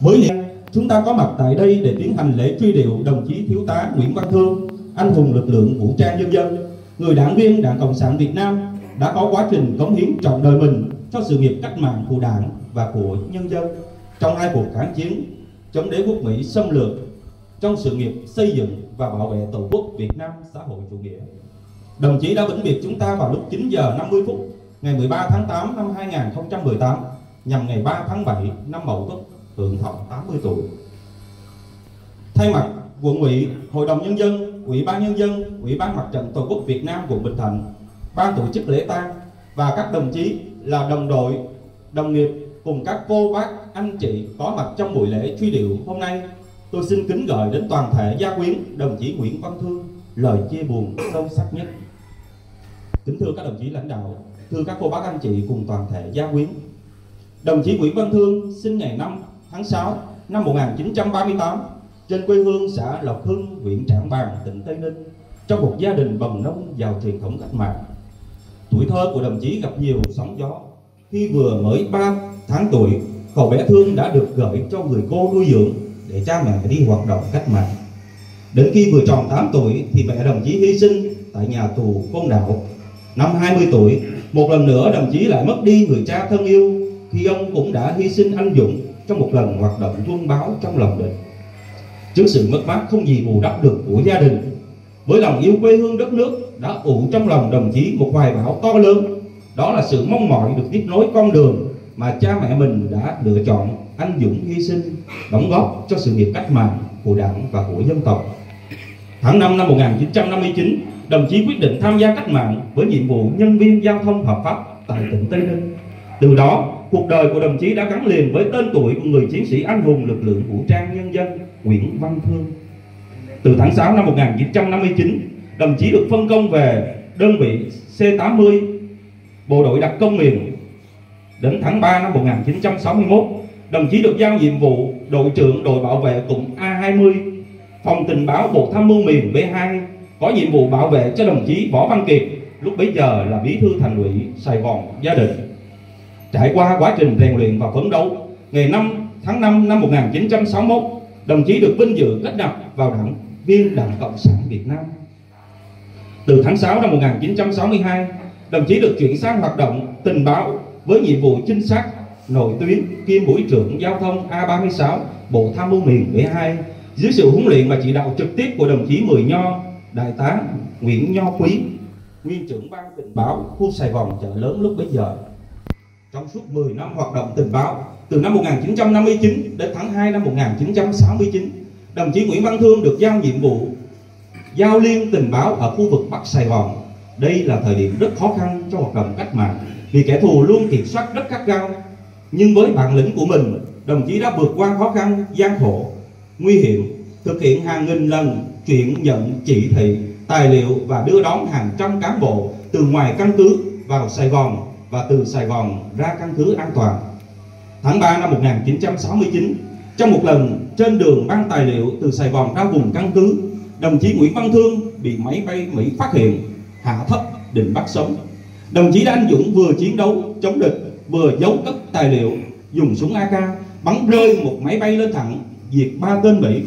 Mới liền chúng ta có mặt tại đây để tiến hành lễ truy điệu đồng chí Thiếu tá Nguyễn Văn Thương, anh hùng lực lượng vũ trang nhân dân, người đảng viên Đảng Cộng sản Việt Nam đã có quá trình cống hiến trọn đời mình cho sự nghiệp cách mạng của Đảng và của nhân dân trong hai cuộc kháng chiến chống đế quốc Mỹ xâm lược, trong sự nghiệp xây dựng và bảo vệ Tổ quốc Việt Nam xã hội chủ nghĩa. Đồng chí đã vĩnh biệt chúng ta vào lúc 9 giờ 50 phút ngày 13 tháng 8 năm 2018 nhằm ngày 3 tháng 7 năm Mậu Tuất, hưởng thọ 80 tuổi. Thay mặt quận ủy, Hội đồng Nhân dân, Ủy ban Nhân dân, Ủy ban Mặt trận Tổ quốc Việt Nam quận Bình Thạnh, ban tổ chức lễ tang và các đồng chí là đồng đội, đồng nghiệp cùng các cô bác, anh chị có mặt trong buổi lễ truy điệu hôm nay, tôi xin kính gửi đến toàn thể gia quyến đồng chí Nguyễn Văn Thương lời chia buồn sâu sắc nhất. Kính thưa các đồng chí lãnh đạo, thưa các cô bác, anh chị cùng toàn thể gia quyến, đồng chí Nguyễn Văn Thương sinh ngày 5 tháng 6 năm 1938 trên quê hương xã Lộc Hưng, huyện Trảng Bàng, tỉnh Tây Ninh, trong một gia đình bần nông giàu truyền thống cách mạng. Tuổi thơ của đồng chí gặp nhiều sóng gió. Khi vừa mới 3 tháng tuổi, cậu bé Thương đã được gửi cho người cô nuôi dưỡng để cha mẹ đi hoạt động cách mạng. Đến khi vừa tròn 8 tuổi thì mẹ đồng chí hy sinh tại nhà tù Côn Đảo. Năm 20 tuổi, một lần nữa đồng chí lại mất đi người cha thân yêu khi ông cũng đã hy sinh anh dũng trong một lần hoạt động quân báo trong lòng địch. Trước sự mất mát không gì bù đắp được của gia đình, với lòng yêu quê hương đất nước đã ủ trong lòng đồng chí một hoài bão to lớn, đó là sự mong mỏi được tiếp nối con đường mà cha mẹ mình đã lựa chọn anh dũng hy sinh, đóng góp cho sự nghiệp cách mạng của Đảng và của dân tộc. Tháng 5 năm 1959, đồng chí quyết định tham gia cách mạng với nhiệm vụ nhân viên giao thông hợp pháp tại tỉnh Tây Ninh. Từ đó, cuộc đời của đồng chí đã gắn liền với tên tuổi của người chiến sĩ anh hùng lực lượng vũ trang nhân dân Nguyễn Văn Thương. Từ tháng 6 năm 1959, đồng chí được phân công về đơn vị C-80, Bộ đội đặc công miền. Đến tháng 3 năm 1961, đồng chí được giao nhiệm vụ đội trưởng đội bảo vệ cụm A-20, Phòng tình báo Bộ Tham mưu miền B-2, có nhiệm vụ bảo vệ cho đồng chí Võ Văn Kiệt, lúc bấy giờ là bí thư thành ủy Sài Gòn gia đình. Trải qua quá trình rèn luyện và phấn đấu, ngày 5 tháng 5 năm 1961, đồng chí được vinh dự kết nạp vào Đảng viên Đảng Cộng sản Việt Nam. Từ tháng 6 năm 1962, đồng chí được chuyển sang hoạt động tình báo với nhiệm vụ trinh sát nội tuyến kiêm mũi trưởng giao thông A36 Bộ Tham mưu miền B2 dưới sự huấn luyện và chỉ đạo trực tiếp của đồng chí Mười Nho, Đại tá Nguyễn Nho Quý, nguyên trưởng ban tình báo khu Sài Gòn chợ lớn lúc bấy giờ. Trong suốt 10 năm hoạt động tình báo, từ năm 1959 đến tháng 2 năm 1969, đồng chí Nguyễn Văn Thương được giao nhiệm vụ giao liên tình báo ở khu vực Bắc Sài Gòn. Đây là thời điểm rất khó khăn cho hoạt động cách mạng vì kẻ thù luôn kiểm soát rất gắt gao. Nhưng với bản lĩnh của mình, đồng chí đã vượt qua khó khăn, gian khổ, nguy hiểm, thực hiện hàng nghìn lần chuyển nhận chỉ thị, tài liệu và đưa đón hàng trăm cán bộ từ ngoài căn cứ vào Sài Gòn và từ Sài Gòn ra căn cứ an toàn. Tháng 3 năm 1969, trong một lần trên đường mang tài liệu từ Sài Gòn ra vùng căn cứ, đồng chí Nguyễn Văn Thương bị máy bay Mỹ phát hiện, hạ thấp định bắt sống. Đồng chí đã anh dũng vừa chiến đấu chống địch, vừa giấu cất tài liệu, dùng súng AK bắn rơi một máy bay lên thẳng, diệt 3 tên Mỹ.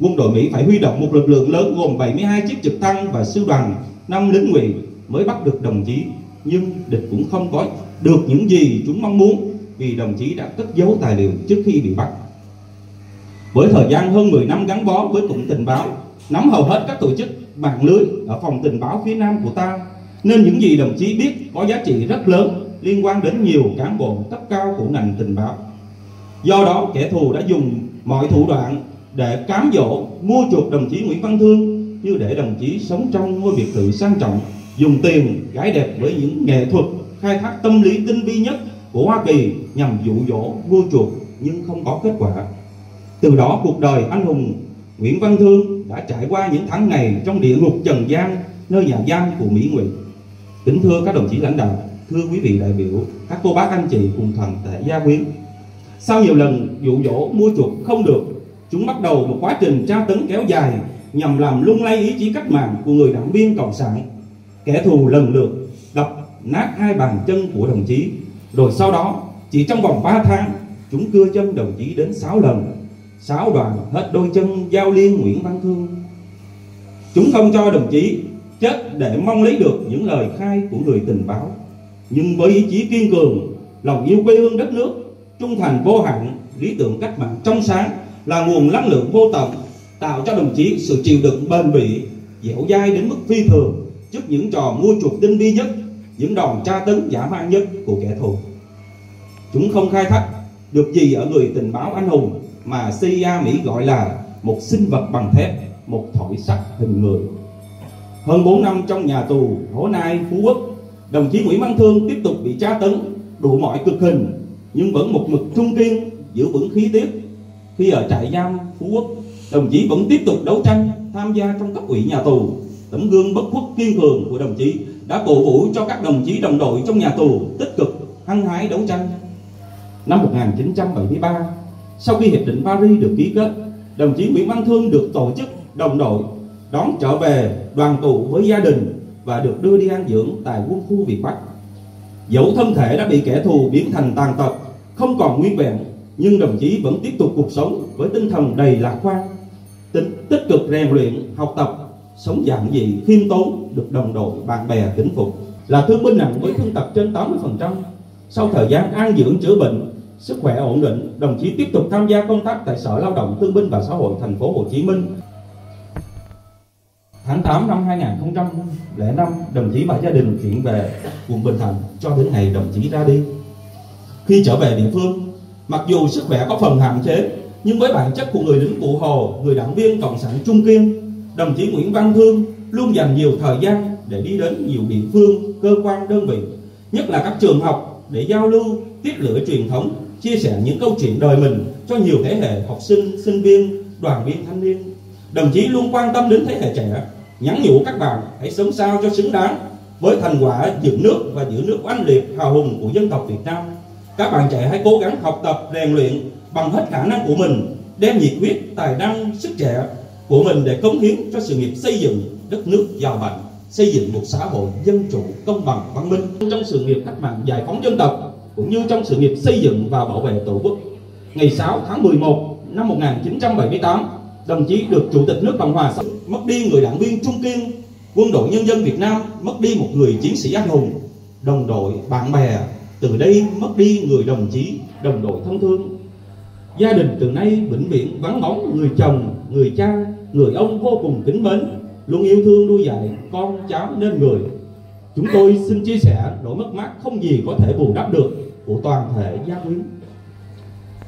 Quân đội Mỹ phải huy động một lực lượng lớn gồm 72 chiếc trực thăng và sư đoàn 5 lính ngụy mới bắt được đồng chí. Nhưng địch cũng không có được những gì chúng mong muốn vì đồng chí đã cất giấu tài liệu trước khi bị bắt. Với thời gian hơn 10 năm gắn bó với cụm tình báo, nắm hầu hết các tổ chức mạng lưới ở phòng tình báo phía Nam của ta, nên những gì đồng chí biết có giá trị rất lớn liên quan đến nhiều cán bộ cấp cao của ngành tình báo. Do đó, kẻ thù đã dùng mọi thủ đoạn để cám dỗ, mua chuộc đồng chí Nguyễn Văn Thương, như để đồng chí sống trong ngôi biệt thự sang trọng, dùng tiền, gái đẹp với những nghệ thuật khai thác tâm lý tinh vi nhất của Hoa Kỳ nhằm dụ dỗ, mua chuộc nhưng không có kết quả. Từ đó, cuộc đời anh hùng Nguyễn Văn Thương đã trải qua những tháng ngày trong địa ngục trần gian, nơi nhà giam của Mỹ Ngụy. Kính thưa các đồng chí lãnh đạo, thưa quý vị đại biểu, các cô bác anh chị cùng toàn thể gia quyến, sau nhiều lần dụ dỗ, mua chuộc không được, chúng bắt đầu một quá trình tra tấn kéo dài nhằm làm lung lay ý chí cách mạng của người đảng viên Cộng sản. Kẻ thù lần lượt đập nát hai bàn chân của đồng chí, rồi sau đó chỉ trong vòng 3 tháng chúng cưa chân đồng chí đến 6 lần, 6 đoàn hết đôi chân giao liên Nguyễn Văn Thương. Chúng không cho đồng chí chết để mong lấy được những lời khai của người tình báo, nhưng với ý chí kiên cường, lòng yêu quê hương đất nước, trung thành vô hạn, lý tưởng cách mạng trong sáng là nguồn năng lượng vô tận, tạo cho đồng chí sự chịu đựng bền bỉ, dẻo dai đến mức phi thường trước những trò mua chuộc tinh vi nhất, những đòn tra tấn dã man nhất của kẻ thù. Chúng không khai thác được gì ở người tình báo anh hùng mà CIA Mỹ gọi là một sinh vật bằng thép, một thỏi sắt hình người. Hơn 4 năm trong nhà tù Hố Nai, Phú Quốc, đồng chí Nguyễn Văn Thương tiếp tục bị tra tấn đủ mọi cực hình, nhưng vẫn một mực trung kiên, giữ vững khí tiết. Khi ở trại giam Phú Quốc, đồng chí vẫn tiếp tục đấu tranh, tham gia trong cấp ủy nhà tù. Tấm gương bất khuất kiên cường của đồng chí đã cổ vũ cho các đồng chí đồng đội trong nhà tù tích cực hăng hái đấu tranh. Năm 1973, sau khi Hiệp định Paris được ký kết, đồng chí Nguyễn Văn Thương được tổ chức đồng đội đón trở về đoàn tụ với gia đình và được đưa đi an dưỡng tại quân khu Việt Bắc. Dẫu thân thể đã bị kẻ thù biến thành tàn tật, không còn nguyên vẹn, nhưng đồng chí vẫn tiếp tục cuộc sống với tinh thần đầy lạc quan, tích cực rèn luyện, học tập, sống giản dị, khiêm tốn, được đồng đội, bạn bè kính phục. Là thương binh nặng với thương tật trên 80%, sau thời gian an dưỡng chữa bệnh, sức khỏe ổn định, đồng chí tiếp tục tham gia công tác tại Sở Lao động Thương binh và Xã hội thành phố Hồ Chí Minh. Tháng 8 năm 2005, đồng chí và gia đình chuyển về quận Bình Thạnh cho đến ngày đồng chí ra đi. Khi trở về địa phương, mặc dù sức khỏe có phần hạn chế, nhưng với bản chất của người lính cụ Hồ, người đảng viên cộng sản trung kiên, đồng chí Nguyễn Văn Thương luôn dành nhiều thời gian để đi đến nhiều địa phương, cơ quan, đơn vị, nhất là các trường học để giao lưu, tiếp lửa truyền thống, chia sẻ những câu chuyện đời mình cho nhiều thế hệ học sinh, sinh viên, đoàn viên thanh niên. Đồng chí luôn quan tâm đến thế hệ trẻ, nhắn nhủ các bạn hãy sống sao cho xứng đáng với thành quả dựng nước và giữ nước oanh liệt hào hùng của dân tộc Việt Nam. Các bạn trẻ hãy cố gắng học tập, rèn luyện bằng hết khả năng của mình, đem nhiệt huyết, tài năng, sức trẻ của mình để cống hiến cho sự nghiệp xây dựng đất nước giàu mạnh, xây dựng một xã hội dân chủ, công bằng, văn minh. Trong sự nghiệp cách mạng giải phóng dân tộc cũng như trong sự nghiệp xây dựng và bảo vệ Tổ quốc, ngày 6 tháng 11 năm 1978, đồng chí được Chủ tịch nước Cộng hòa mất đi người đảng viên trung kiên, quân đội nhân dân Việt Nam mất đi một người chiến sĩ anh hùng, đồng đội, bạn bè, từ đây mất đi người đồng chí, đồng đội thân thương. Gia đình từ nay vĩnh viễn vắng bóng người chồng, người cha, người ông vô cùng kính mến, luôn yêu thương nuôi dạy con cháu nên người. Chúng tôi xin chia sẻ nỗi mất mát không gì có thể bù đắp được của toàn thể gia quyến.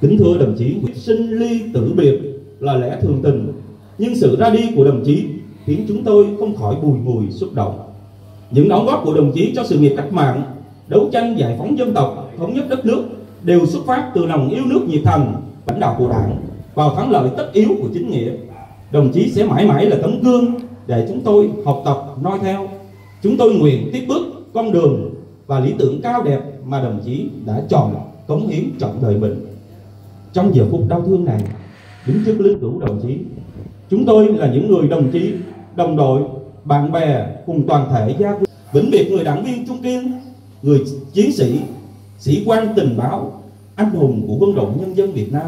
Kính thưa đồng chí, sinh ly tử biệt là lẽ thường tình, nhưng sự ra đi của đồng chí khiến chúng tôi không khỏi bùi ngùi xúc động. Những đóng góp của đồng chí cho sự nghiệp cách mạng, đấu tranh giải phóng dân tộc, thống nhất đất nước đều xuất phát từ lòng yêu nước nhiệt thành, lãnh đạo của Đảng vào thắng lợi tất yếu của chính nghĩa. Đồng chí sẽ mãi mãi là tấm gương để chúng tôi học tập noi theo. Chúng tôi nguyện tiếp bước con đường và lý tưởng cao đẹp mà đồng chí đã chọn, cống hiến trọn đời mình. Trong giờ phút đau thương này, đứng trước linh cữu đồng chí, chúng tôi là những người đồng chí, đồng đội, bạn bè cùng toàn thể gia quyến vĩnh biệt người đảng viên trung kiên, người chiến sĩ, sĩ quan tình báo, anh hùng của quân đội nhân dân Việt Nam.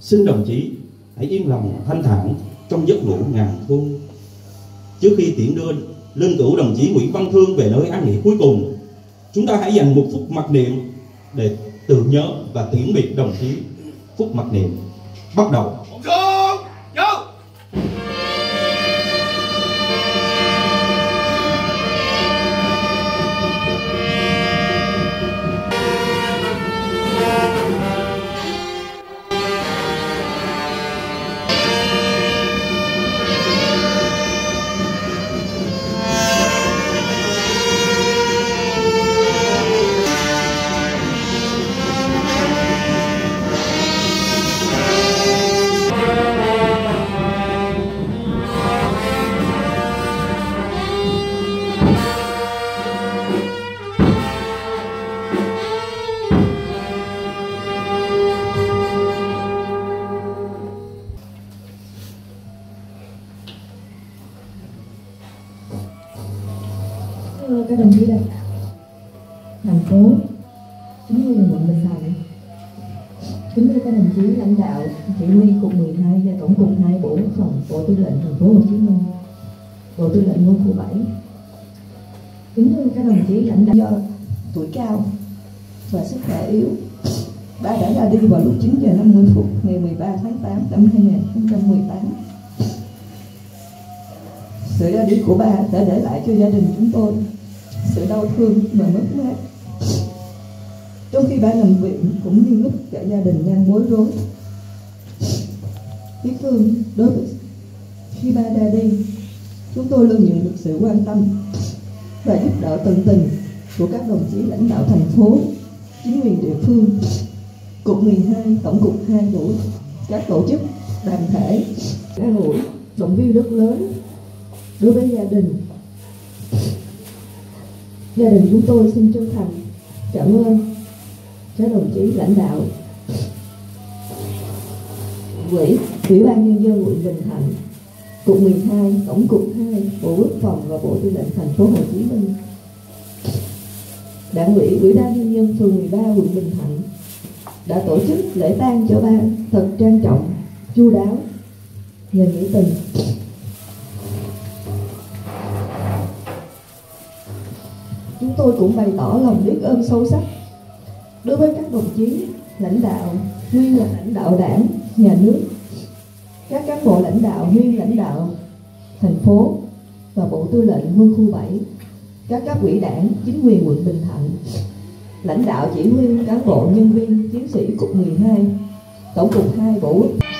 Xin đồng chí hãy yên lòng thanh thản trong giấc ngủ ngàn thu. Trước khi tiễn đưa linh cữu đồng chí Nguyễn Văn Thương về nơi an nghỉ cuối cùng, chúng ta hãy dành một phút mặc niệm để tưởng nhớ và tiễn biệt đồng chí. Phút mặc niệm bắt đầu. Các đồng chí đây, thành phố chúng tôi là quận Bình Thạnh Kính thưa các đồng chí lãnh đạo, chỉ huy cục 12 và tổng cục 2 Bộ Quốc phòng, Bộ Tư lệnh Thành phố Hồ Chí Minh, Bộ Tư lệnh quân khu 7. Kính thưa các đồng chí lãnh đạo, do tuổi cao và sức khỏe yếu, ba đã ra đi vào lúc 9:50 ngày 13 tháng 8 năm 2018. Sự ra đi của ba đã để lại cho gia đình chúng tôi sự đau thương và mất mát. Trong khi ba nằm viện cũng như lúc cả gia đình đang bối rối, tiếc thương đối với khi ba ra đi, chúng tôi luôn nhận được sự quan tâm và giúp đỡ tận tình của các đồng chí lãnh đạo thành phố, chính quyền địa phương, cục 12, tổng cục 2 của các tổ chức, đoàn thể, an ủi, động viên rất lớn đối với gia đình. Gia đình chúng tôi xin chân thành cảm ơn các đồng chí lãnh đạo Ủy ban nhân dân quận Bình Thạnh, cục 12, tổng cục 2, Bộ Quốc phòng và Bộ Tư lệnh Thành phố Hồ Chí Minh, Đảng ủy Ủy ban nhân dân phường 13 quận Bình Thạnh đã tổ chức lễ tang cho ba thật trang trọng, chu đáo và nghĩa tình. Chúng tôi cũng bày tỏ lòng biết ơn sâu sắc đối với các đồng chí lãnh đạo, nguyên là lãnh đạo Đảng, nhà nước, các cán bộ lãnh đạo, nguyên lãnh đạo thành phố và Bộ Tư lệnh quân khu 7, các cấp ủy Đảng, chính quyền quận Bình Thạnh, lãnh đạo chỉ huy, cán bộ, nhân viên, chiến sĩ cục 12, tổng cục 2 Bộ Quốc